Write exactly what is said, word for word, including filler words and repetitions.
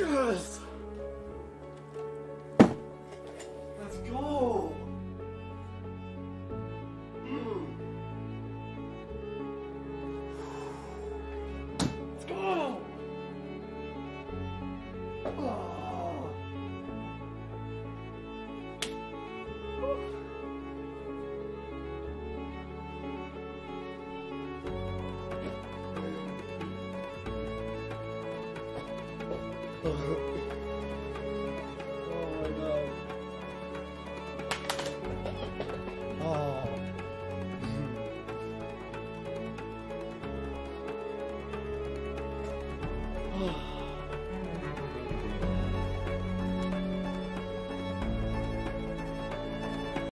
Yes! Let's go! Mm. Let's go! Oh. Uh-huh.